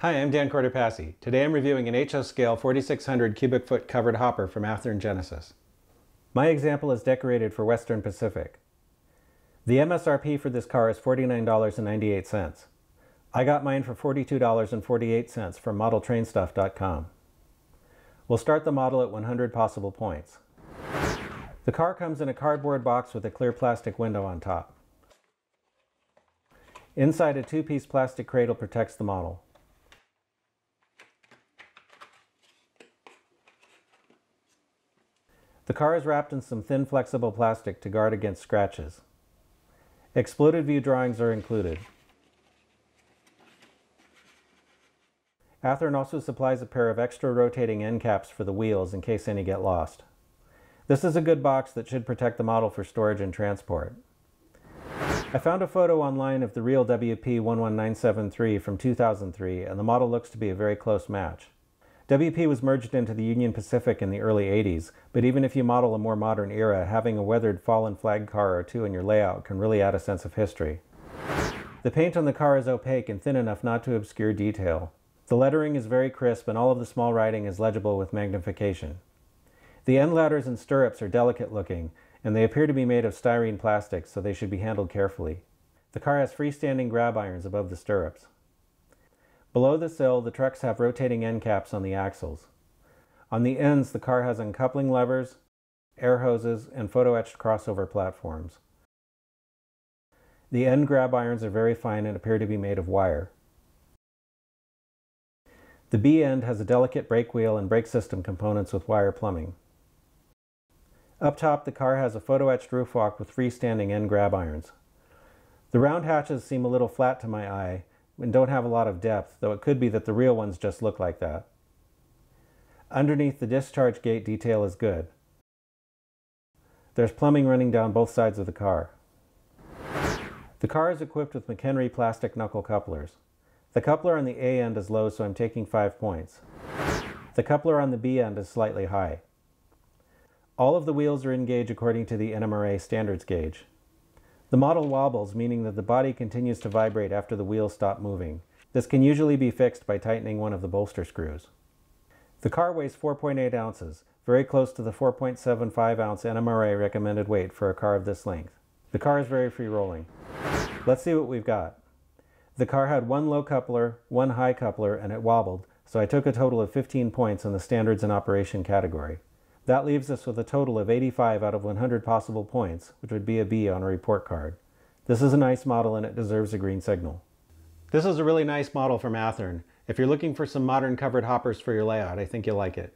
Hi, I'm Dan Cortopassi. Today I'm reviewing an H.O. Scale 4600 cubic foot covered hopper from Athearn Genesis. My example is decorated for Western Pacific. The MSRP for this car is $49.98. I got mine for $42.48 from Modeltrainstuff.com. We'll start the model at 100 possible points. The car comes in a cardboard box with a clear plastic window on top. Inside, a two-piece plastic cradle protects the model. The car is wrapped in some thin flexible plastic to guard against scratches. Exploded view drawings are included. Athearn also supplies a pair of extra rotating end caps for the wheels in case any get lost. This is a good box that should protect the model for storage and transport. I found a photo online of the real WP 11973 from 2003, and the model looks to be a very close match. WP was merged into the Union Pacific in the early 80s, but even if you model a more modern era, having a weathered fallen flag car or two in your layout can really add a sense of history. The paint on the car is opaque and thin enough not to obscure detail. The lettering is very crisp, and all of the small writing is legible with magnification. The end ladders and stirrups are delicate looking, and they appear to be made of styrene plastic, so they should be handled carefully. The car has freestanding grab irons above the stirrups. Below the sill, the trucks have rotating end caps on the axles. On the ends, the car has uncoupling levers, air hoses, and photo-etched crossover platforms. The end grab irons are very fine and appear to be made of wire. The B end has a delicate brake wheel and brake system components with wire plumbing. Up top, the car has a photo-etched roofwalk with freestanding end grab irons. The round hatches seem a little flat to my eye, and don't have a lot of depth, though it could be that the real ones just look like that. Underneath, the discharge gate detail is good. There's plumbing running down both sides of the car. The car is equipped with McHenry plastic knuckle couplers. The coupler on the A end is low, so I'm taking 5 points. The coupler on the B end is slightly high. All of the wheels are in gauge according to the NMRA standards gauge. The model wobbles, meaning that the body continues to vibrate after the wheels stop moving. This can usually be fixed by tightening one of the bolster screws. The car weighs 4.8 ounces, very close to the 4.75 ounce NMRA recommended weight for a car of this length. The car is very free rolling. Let's see what we've got. The car had one low coupler, one high coupler, and it wobbled, so I took a total of 15 points in the standards and operation category. That leaves us with a total of 85 out of 100 possible points, which would be a B on a report card. This is a nice model and it deserves a green signal. This is a really nice model from Athearn. If you're looking for some modern covered hoppers for your layout, I think you'll like it.